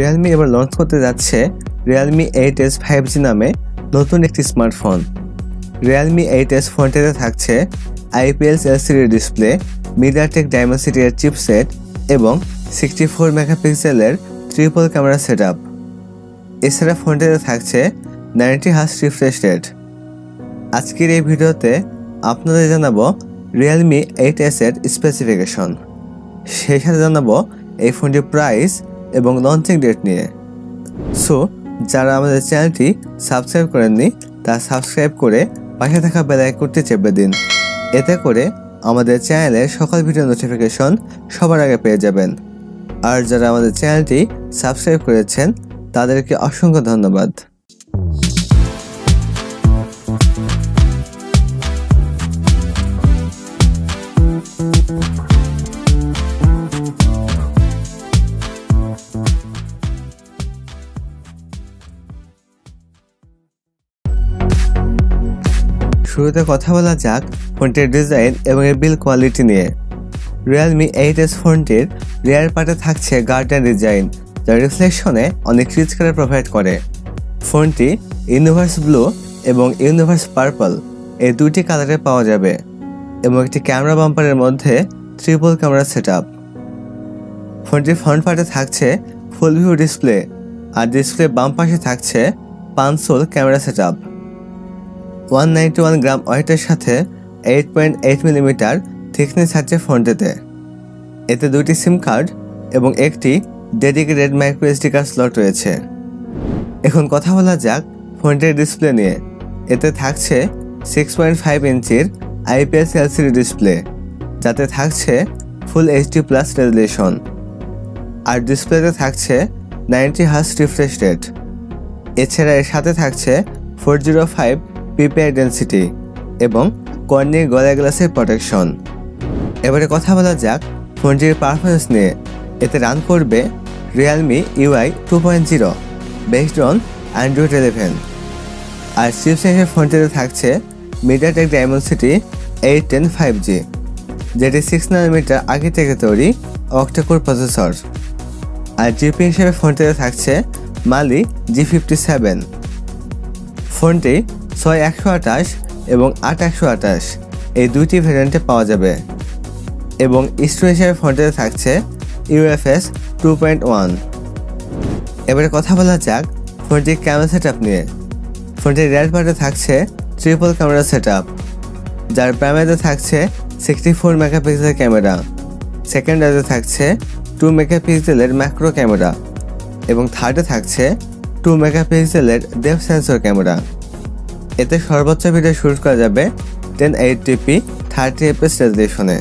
Realme এবার launch করতে যাচ্ছে Realme 8S 5G নামে নতুন একটি স্মার্টফোন। Realme 8S ফোনটিতে থাকছে IPS LCD display, MediaTek Dimensity এর চিপসেট এবং 64 মেগাপিক্সেলের ট্রিপল ক্যামেরা সেটআপ। এছাড়া ফোনটিতে থাকছে 90Hz রিফ্রেশ রেট। আজকের এই ভিডিওতে আপনাদের জানাবো Realme 8S এর স্পেসিফিকেশন, সেই সাথে জানাবো এই ফোনটির প্রাইস এবং লঞ্চিং ডেট নিয়ে। সো যারা আমাদের চ্যানেলটি সাবস্ক্রাইব করেননি তা সাবস্ক্রাইব করে পাশে থাকা বেল আইকনটি চেপে দিন, এতে করে আমাদের চ্যানেলের সকল ভিডিও নোটিফিকেশন সবার আগে পেয়ে যাবেন। আর যারা আমাদের চ্যানেলটি সাবস্ক্রাইব করেছেন তাদেরকে অসংখ্য ধন্যবাদ। শুরুতে কথা বলা যাক ফোনটির ডিজাইন এবং এর বিল্ড কোয়ালিটি নিয়ে। Realme 8S ফোনটির রিয়ার পার্টে থাকছে গার্ডেন ডিজাইন, যা রিফ্লেকশনে অনেক রিচ কালার প্রোভাইড করে। ফোনটি ইউনিভার্স ব্লু এবং ইউনিভার্স পার্পল এই দুটি কালারে পাওয়া যাবে এবং একটি ক্যামেরা বাম্পারের মধ্যে ট্রিপল ক্যামেরা সেটআপ। ফোনটির ফ্রন্ট পার্টে থাকছে ফুল ভিউ ডিসপ্লে, আর ডিসপ্লে বাম পাশে থাকছে punch hole camera setup. 191 gram ওয়েটের সাথে 8.8 মিলিমিটার থিকনেস আছে ফোনটিতে। এতে দুটি সিম কার্ড এবং একটি ডেডিকেটেড মাইক্রোএসডি কার্ড স্লট রয়েছে। এখন কথা বলা যাক ফোনটির ডিসপ্লে নিয়ে। এতে থাকছে 6.5 ইঞ্চির IPS LCD ডিসপ্লে, যাতে থাকছে ফুল HD+ রেজুলেশন, আর ডিসপ্লেতে থাকছে 90Hz রিফ্রেশ রেট। এছাড়া এর সাথে থাকছে 405ppi ডেন্সিটি এবং কর্নিং গলা গ্লাসের প্রোটেকশন। এবারে কথা বলা যাক ফোনটির পারফরমেন্স নিয়ে। এতে রান করবে Realme UI 2.0 based on Android 11, আর চিপসেটে ফোনটিতে থাকছে MediaTek Dimensity 810 5G, যেটি 6 nanometer আগে থেকে তৈরি অক্টাকোর প্রসেসর। আর জিপি হিসেবে ফোনটিতে থাকছে Mali G57। ফোনটি 6128 এবং 8128 এই দুইটি ভেরিয়েন্টে পাওয়া যাবে এবং স্টোরেজ হিসেবে ফোনটিতে থাকছে UFS 2.1। এবারে কথা বলা যাক ফোনটির ক্যামেরা সেটআপ নিয়ে। ফোনটির রিয়ার পার্টে থাকছে ট্রিপল ক্যামেরা সেটআপ, যার প্রাইমারিতে থাকছে 64 মেগাপিক্সেল ক্যামেরা, সেকেন্ডারিতে থাকছে 2 মেগাপিক্সেলের ম্যাক্রো ক্যামেরা এবং থার্ডে থাকছে 2 মেগাপিক্সেলের ডেপথ সেন্সর ক্যামেরা। এতে সর্বোচ্চ ভিডিও শুট করা যাবে 1080p 30fps রেজুলেশনে।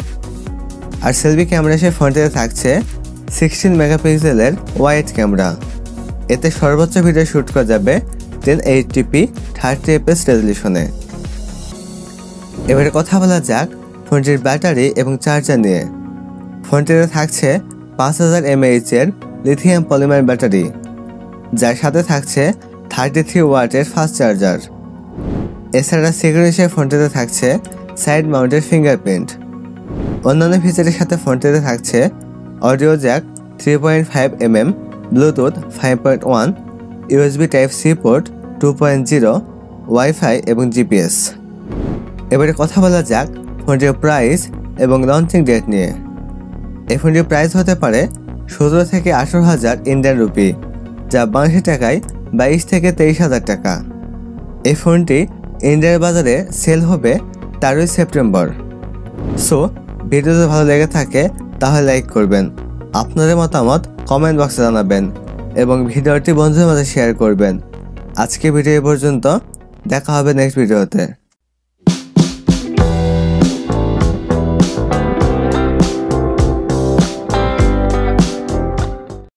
আর সেলফি ক্যামেরা হিসেবে ফোনটিতে থাকছে 16 মেগাপিক্সেলের ওয়াইড ক্যামেরা, এতে সর্বোচ্চ ভিডিও শুট করা যাবে 1080p 30fps রেজুলেশনে। এবারে কথা বলা যাক ফোনটির ব্যাটারি এবং চার্জার নিয়ে। ফোনটিতে থাকছে 5000 mAh এর লিথিয়াম পলিমার ব্যাটারি, যার সাথে থাকছে 33 ওয়াটের ফাস্ট চার্জার। এছাড়া সিকিউরিটি হিসেবে ফোনটিতে থাকছে সাইড মাউন্টেড ফিঙ্গারপ্রিন্ট। অন্যান্য ফিচারের সাথে ফোনটিতে থাকছে audio jack 3.5mm, bluetooth 5.1, USB Type-C port 2.0, Wi-Fi এবং GPS। এবারে কথা বলা যাক ফোনটির প্রাইস এবং লঞ্চিং ডেট নিয়ে। এই ফোনটির প্রাইস হতে পারে 17 থেকে 18 হাজার ইন্ডিয়ান রুপি, যা বাংলাদেশি টাকায় 22 থেকে 23 হাজার টাকা। এই ফোনটি ইন্ডিয়ার বাজারে সেল হবে 13ই সেপ্টেম্বর। সো ভিডিও যদি ভালো লেগে থাকে তাহলে লাইক করবেন, আপনাদের মতামত কমেন্ট বক্সে জানাবেন এবং ভিডিওটি বন্ধুদের মাঝে শেয়ার করবেন। আজকে ভিডিও এ পর্যন্ত, দেখা হবে নেক্সট ভিডিওতে।